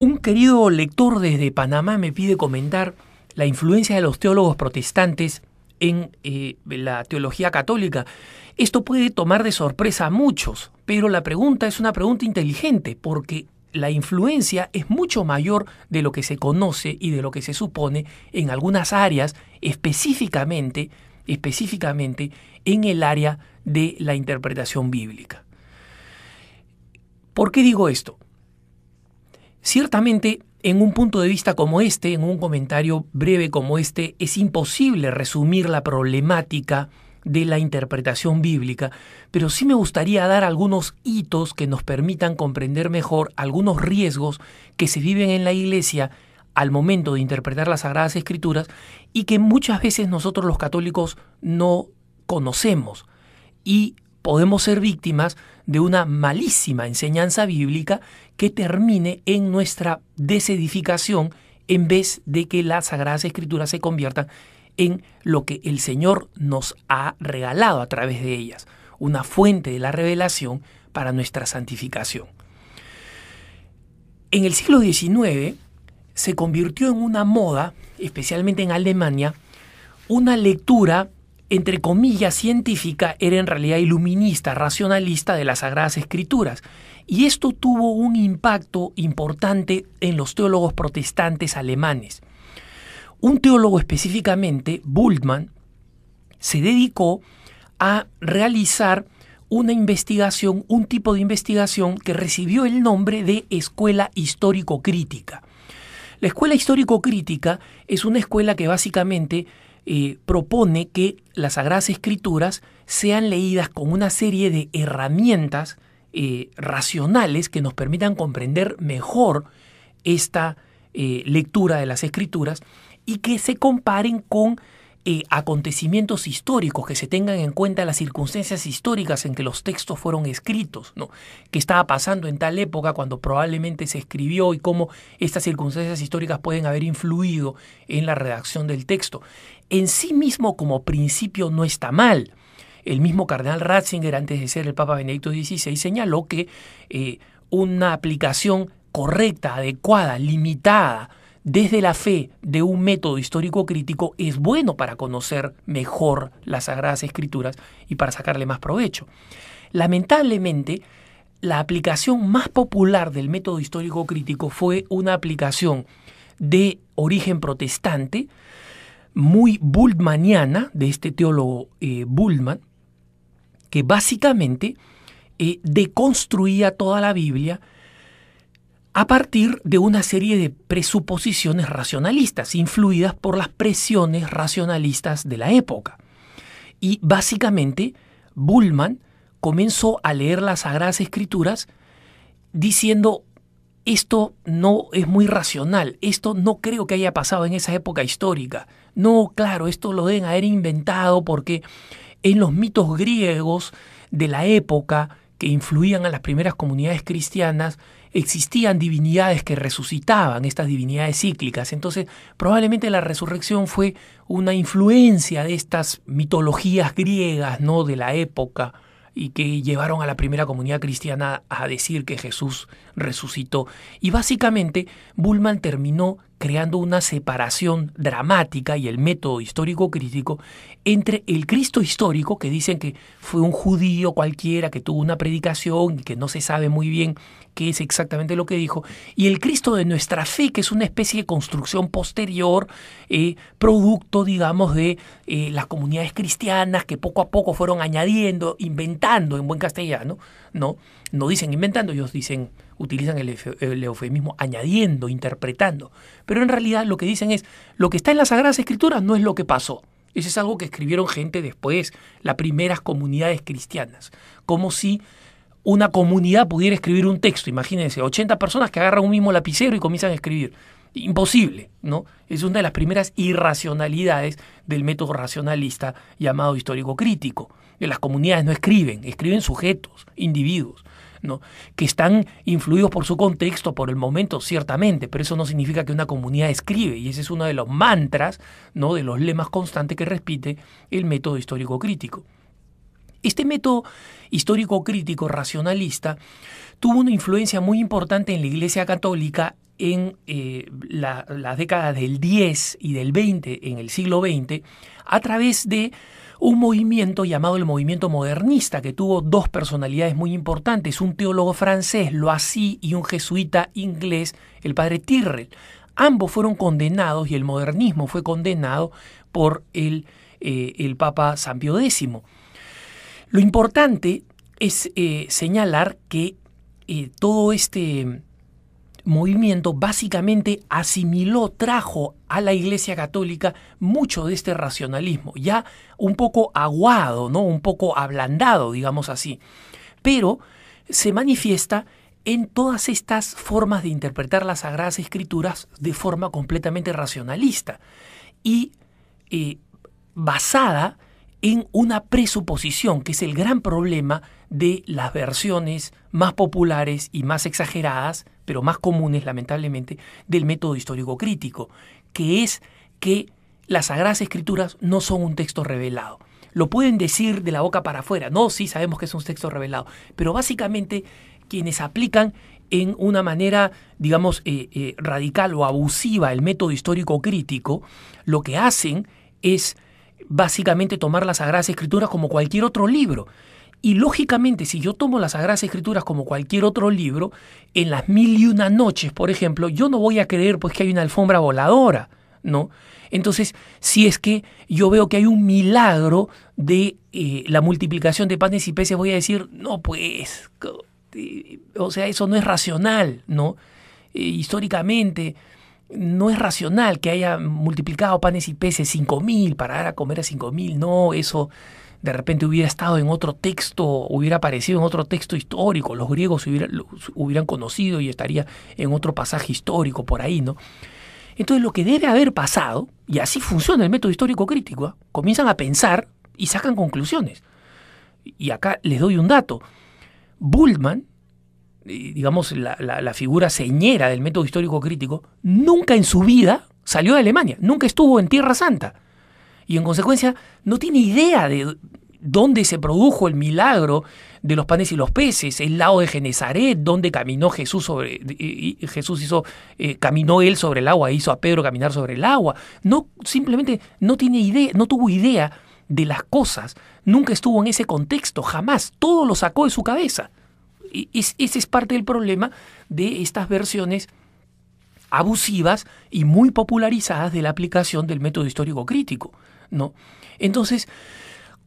Un querido lector desde Panamá me pide comentar la influencia de los teólogos protestantes en la teología católica. Esto puede tomar de sorpresa a muchos, pero la pregunta es una pregunta inteligente, porque la influencia es mucho mayor de lo que se conoce y de lo que se supone en algunas áreas, específicamente en el área de la interpretación bíblica. ¿Por qué digo esto? Ciertamente, en un punto de vista como este, en un comentario breve como este, es imposible resumir la problemática de la interpretación bíblica, pero sí me gustaría dar algunos hitos que nos permitan comprender mejor algunos riesgos que se viven en la Iglesia al momento de interpretar las Sagradas Escrituras y que muchas veces nosotros los católicos no conocemos y podemos ser víctimas de una malísima enseñanza bíblica que termine en nuestra desedificación en vez de que las Sagradas Escrituras se conviertan en lo que el Señor nos ha regalado a través de ellas, una fuente de la revelación para nuestra santificación. En el siglo XIX se convirtió en una moda, especialmente en Alemania, una lectura, entre comillas, científica, era en realidad iluminista, racionalista de las Sagradas Escrituras. Y esto tuvo un impacto importante en los teólogos protestantes alemanes. Un teólogo específicamente, Bultmann, se dedicó a realizar una investigación, un tipo de investigación que recibió el nombre de Escuela Histórico-Crítica. La Escuela Histórico-Crítica es una escuela que básicamente propone que las Sagradas Escrituras sean leídas con una serie de herramientas racionales que nos permitan comprender mejor esta lectura de las Escrituras y que se comparen con acontecimientos históricos, que se tengan en cuenta las circunstancias históricas en que los textos fueron escritos, ¿no? Qué estaba pasando en tal época cuando probablemente se escribió y cómo estas circunstancias históricas pueden haber influido en la redacción del texto. En sí mismo, como principio, no está mal. El mismo Cardenal Ratzinger, antes de ser el Papa Benedicto XVI, señaló que una aplicación correcta, adecuada, limitada, desde la fe de un método histórico crítico es bueno para conocer mejor las Sagradas Escrituras y para sacarle más provecho. Lamentablemente, la aplicación más popular del método histórico crítico fue una aplicación de origen protestante, muy bultmanniana, de este teólogo Bultmann, que básicamente deconstruía toda la Biblia a partir de una serie de presuposiciones racionalistas, influidas por las presiones racionalistas de la época. Y básicamente, Bultmann comenzó a leer las Sagradas Escrituras diciendo: esto no es muy racional, esto no creo que haya pasado en esa época histórica. No, claro, esto lo deben haber inventado porque en los mitos griegos de la época que influían a las primeras comunidades cristianas, existían divinidades que resucitaban, estas divinidades cíclicas. Entonces, probablemente la resurrección fue una influencia de estas mitologías griegas, ¿no?, de la época, y que llevaron a la primera comunidad cristiana a decir que Jesús resucitó. Y básicamente, Bultmann terminó creando una separación dramática y el método histórico-crítico entre el Cristo histórico, que dicen que fue un judío cualquiera que tuvo una predicación y que no se sabe muy bien qué es exactamente lo que dijo, y el Cristo de nuestra fe, que es una especie de construcción posterior, producto, digamos, de las comunidades cristianas que poco a poco fueron añadiendo, inventando en buen castellano, ¿no? No dicen inventando, ellos dicen, utilizan el eufemismo añadiendo, interpretando. Pero en realidad lo que dicen es, lo que está en las Sagradas Escrituras no es lo que pasó. Eso es algo que escribieron gente después, las primeras comunidades cristianas. Como si una comunidad pudiera escribir un texto. Imagínense, 80 personas que agarran un mismo lapicero y comienzan a escribir. Imposible, ¿no? Es una de las primeras irracionalidades del método racionalista llamado histórico-crítico. Las comunidades no escriben, escriben sujetos, individuos, ¿no?, que están influidos por su contexto, por el momento, ciertamente, pero eso no significa que una comunidad escribe, y ese es uno de los mantras, ¿no?, de los lemas constantes que repite el método histórico-crítico. Este método histórico-crítico racionalista tuvo una influencia muy importante en la Iglesia Católica en las décadas del 10 y del 20, en el siglo XX, a través de un movimiento llamado el Movimiento Modernista, que tuvo dos personalidades muy importantes, un teólogo francés, Loisy, y un jesuita inglés, el padre Tyrrell. Ambos fueron condenados y el modernismo fue condenado por el Papa San Pío X. Lo importante es señalar que todo este movimiento básicamente asimiló, trajo a la Iglesia Católica mucho de este racionalismo, ya un poco aguado, ¿no? Un poco ablandado, digamos así, pero se manifiesta en todas estas formas de interpretar las Sagradas Escrituras de forma completamente racionalista y basada en una presuposición, que es el gran problema de las versiones más populares y más exageradas, pero más comunes, lamentablemente, del método histórico-crítico, que es que las Sagradas Escrituras no son un texto revelado. Lo pueden decir de la boca para afuera, no, sí sabemos que es un texto revelado, pero básicamente quienes aplican en una manera, digamos, radical o abusiva el método histórico-crítico, lo que hacen es básicamente tomar las Sagradas Escrituras como cualquier otro libro. Y lógicamente, si yo tomo las Sagradas Escrituras como cualquier otro libro, en las mil y una noches, por ejemplo, yo no voy a creer pues que hay una alfombra voladora, ¿no? Entonces, si es que yo veo que hay un milagro de la multiplicación de panes y peces, voy a decir, no pues, o sea, eso no es racional, ¿no? Históricamente no es racional que haya multiplicado panes y peces 5.000 para dar a comer a 5.000, no, eso de repente hubiera estado en otro texto, hubiera aparecido en otro texto histórico, los griegos hubieran conocido y estaría en otro pasaje histórico por ahí, ¿no? Entonces lo que debe haber pasado, y así funciona el método histórico crítico, ¿eh? Comienzan a pensar y sacan conclusiones. Y acá les doy un dato. Bultmann, digamos la figura señera del método histórico crítico, nunca en su vida salió de Alemania, nunca estuvo en Tierra Santa. Y en consecuencia no tiene idea de dónde se produjo el milagro de los panes y los peces, el lago de Genesaret, donde caminó Jesús sobre caminó él sobre el agua, hizo a Pedro caminar sobre el agua. No, simplemente no tiene idea, no tuvo idea de las cosas, nunca estuvo en ese contexto, jamás, todo lo sacó de su cabeza. Y ese es parte del problema de estas versiones abusivas y muy popularizadas de la aplicación del método histórico-crítico, ¿no? Entonces,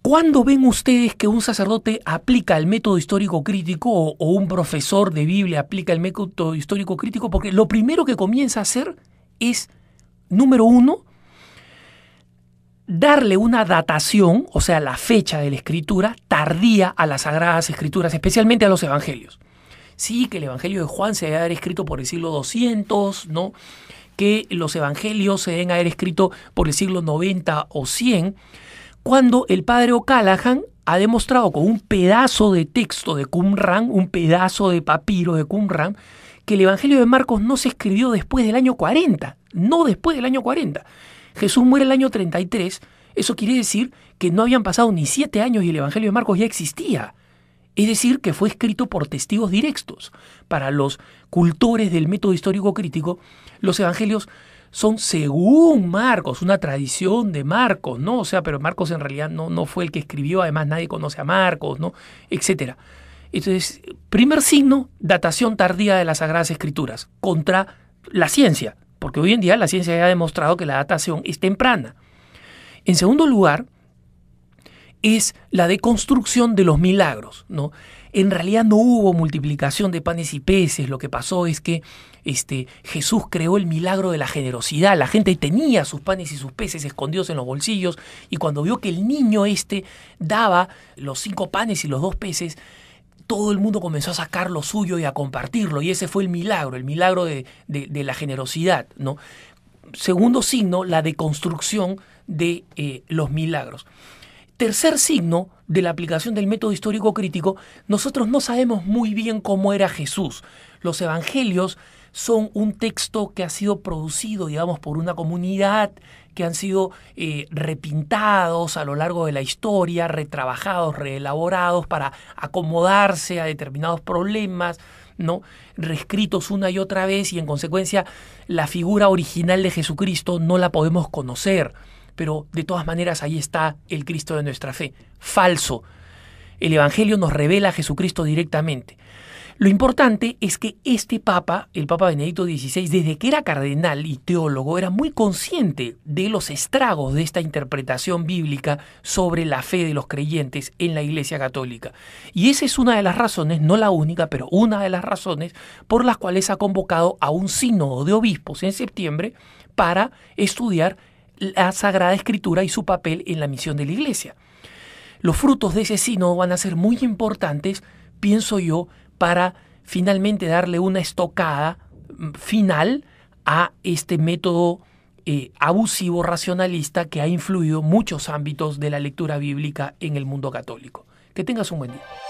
¿cuándo ven ustedes que un sacerdote aplica el método histórico-crítico o un profesor de Biblia aplica el método histórico-crítico? Porque lo primero que comienza a hacer es, número uno, darle una datación, o sea, la fecha de la escritura, tardía a las Sagradas Escrituras, especialmente a los evangelios. Sí, que el Evangelio de Juan se debe haber escrito por el siglo 200, ¿no? Que los evangelios se deben haber escrito por el siglo 90 o 100, cuando el padre O'Callaghan ha demostrado con un pedazo de texto de Qumran, un pedazo de papiro de Qumran, que el Evangelio de Marcos no se escribió después del año 40, no después del año 40. Jesús muere el año 33, eso quiere decir que no habían pasado ni 7 años y el Evangelio de Marcos ya existía. Es decir, que fue escrito por testigos directos. Para los cultores del método histórico-crítico, los evangelios son según Marcos, una tradición de Marcos, ¿no? O sea, pero Marcos en realidad no fue el que escribió, además nadie conoce a Marcos, ¿no? Etcétera. Entonces, primer signo, datación tardía de las Sagradas Escrituras contra la ciencia, porque hoy en día la ciencia ya ha demostrado que la datación es temprana. En segundo lugar, es la deconstrucción de los milagros, ¿no? En realidad no hubo multiplicación de panes y peces, lo que pasó es que Jesús creó el milagro de la generosidad, la gente tenía sus panes y sus peces escondidos en los bolsillos y cuando vio que el niño daba los 5 panes y los 2 peces, todo el mundo comenzó a sacar lo suyo y a compartirlo y ese fue el milagro de la generosidad, ¿no? Segundo signo, la deconstrucción de los milagros. Tercer signo de la aplicación del método histórico-crítico, nosotros no sabemos muy bien cómo era Jesús. Los evangelios son un texto que ha sido producido, digamos, por una comunidad, que han sido repintados a lo largo de la historia, retrabajados, reelaborados para acomodarse a determinados problemas, ¿no?, reescritos una y otra vez, y en consecuencia la figura original de Jesucristo no la podemos conocer, pero de todas maneras ahí está el Cristo de nuestra fe. Falso. El Evangelio nos revela a Jesucristo directamente. Lo importante es que este Papa, el Papa Benedicto XVI, desde que era cardenal y teólogo, era muy consciente de los estragos de esta interpretación bíblica sobre la fe de los creyentes en la Iglesia Católica. Y esa es una de las razones, no la única, pero una de las razones por las cuales ha convocado a un sínodo de obispos en septiembre para estudiar la Sagrada Escritura y su papel en la misión de la Iglesia. Los frutos de ese sínodo van a ser muy importantes, pienso yo, para finalmente darle una estocada final a este método abusivo racionalista que ha influido muchos ámbitos de la lectura bíblica en el mundo católico. Que tengas un buen día.